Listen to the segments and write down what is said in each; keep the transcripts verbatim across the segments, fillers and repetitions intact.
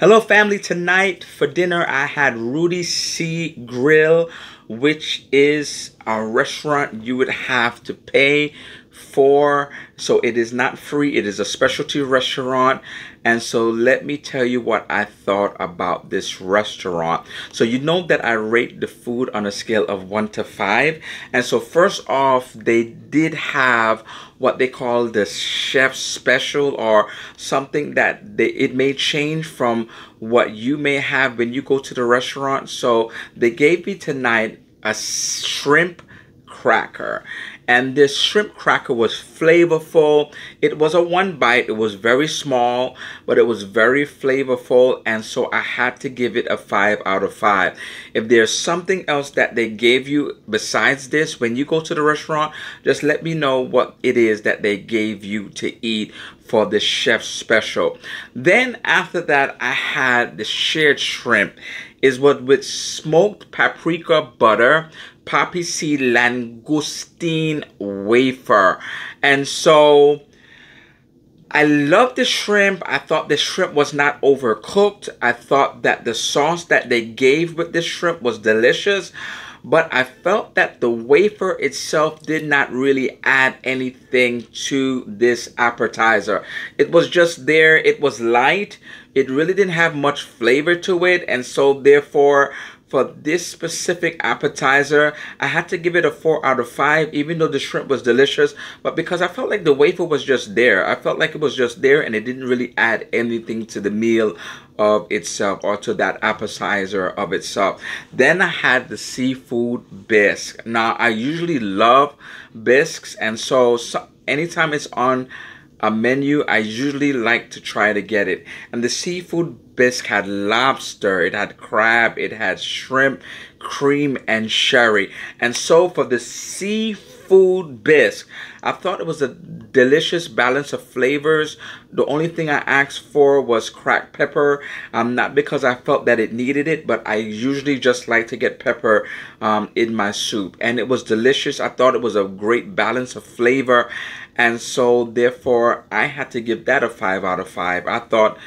Hello family, tonight for dinner I had Rudi's Seagrill, which is a restaurant you would have to pay for, so it is not free. It is a specialty restaurant, and so let me tell you what I thought about this restaurant. So you know that I rate the food on a scale of one to five, and so first off, they did have what they call the chef special, or something that they, it may change from what you may have when you go to the restaurant. So they gave me tonight a shrimp cracker, and this shrimp cracker was flavorful. It was a one bite. It was very small, but it was very flavorful, and so I had to give it a five out of five. If there's something else that they gave you besides this when you go to the restaurant, just let me know what it is that they gave you to eat for the chef special. Then after that, I had the shared shrimp. Is what with smoked paprika butter, poppy seed langoustine wafer. And so I love the shrimp. I thought the shrimp was not overcooked. I thought that the sauce that they gave with the shrimp was delicious, but I felt that the wafer itself did not really add anything to this appetizer. It was just there. It was light. It really didn't have much flavor to it, and so therefore, for this specific appetizer, I had to give it a four out of five, even though the shrimp was delicious, but because I felt like the wafer was just there. I felt like it was just there, and it didn't really add anything to the meal of itself, or to that appetizer of itself. Then I had the seafood bisque. Now, I usually love bisques, and so, so anytime it's on a menu, I usually like to try to get it. And the seafood bisque had lobster, it had crab, it had shrimp, cream, and sherry. And so for the seafood bisque, I thought it was a delicious balance of flavors. The only thing I asked for was cracked pepper. Um, not because I felt that it needed it, but I usually just like to get pepper um, in my soup. And it was delicious. I thought it was a great balance of flavor. And so therefore, I had to give that a five out of five. I thought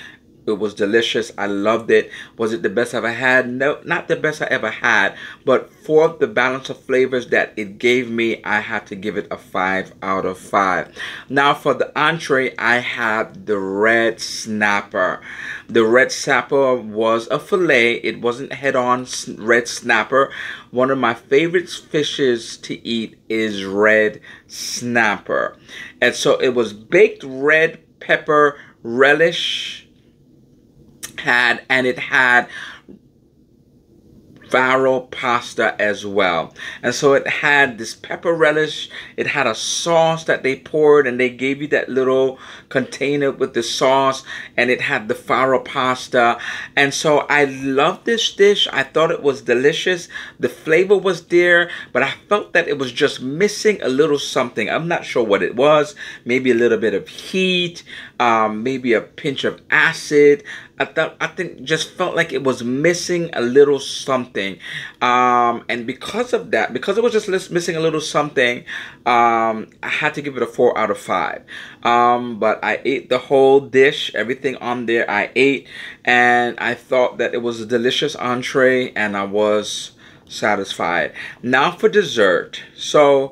it was delicious. I loved it. Was it the best I've ever had? No, not the best I ever had. But for the balance of flavors that it gave me, I had to give it a five out of five. Now for the entree, I had the red snapper. The red snapper was a fillet. It wasn't head-on red snapper. One of my favorite fishes to eat is red snapper. And so it was baked red pepper relish, had and it had farro pasta as well. And so it had this pepper relish, it had a sauce that they poured, and they gave you that little container with the sauce, and it had the farro pasta. And so I loved this dish. I thought it was delicious. The flavor was there, but I felt that it was just missing a little something. I'm not sure what it was. Maybe a little bit of heat, um, maybe a pinch of acid. I thought I think just felt like it was missing a little something, um, and because of that, because it was just missing a little something, um, I had to give it a four out of five. Um, but I ate the whole dish, everything on there. I ate, and I thought that it was a delicious entree, and I was satisfied. Now for dessert, so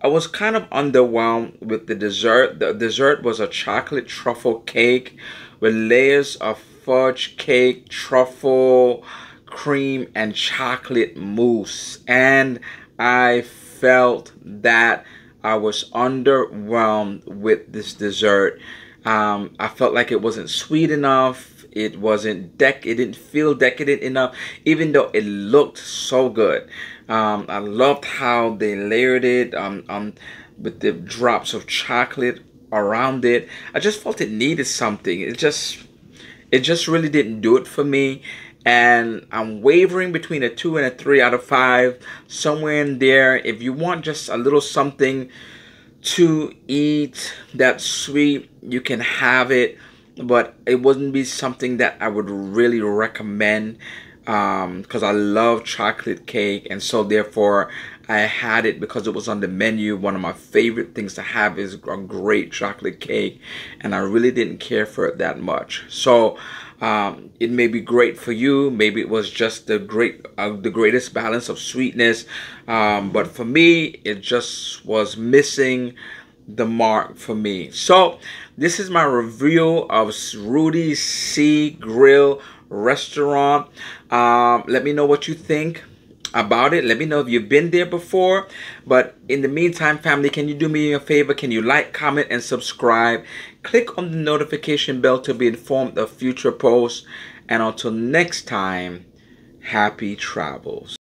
I was kind of underwhelmed with the dessert. The dessert was a chocolate truffle cake with layers of fudge cake, truffle, cream, and chocolate mousse. And I felt that I was underwhelmed with this dessert. Um, I felt like it wasn't sweet enough. It wasn't dec- it didn't feel decadent enough, even though it looked so good. Um, I loved how they layered it um, um, with the drops of chocolate around it. I just felt it needed something. It just it just really didn't do it for me. And I'm wavering between a two and a three out of five. Somewhere in there. If you want just a little something to eat that's sweet, you can have it. But it wouldn't be something that I would really recommend. Um, because I love chocolate cake, and so therefore I had it because it was on the menu. One of my favorite things to have is a great chocolate cake, and I really didn't care for it that much. So Um, it may be great for you. Maybe it was just the great, uh, the greatest balance of sweetness. Um, but for me, it just was missing the mark for me. So this is my review of Rudi's Seagrill restaurant. Um, let me know what you think about it. Let me know if you've been there before. But in the meantime, family, can you do me a favor? Can you like, comment, and subscribe? Click on the notification bell to be informed of future posts. And until next time, happy travels.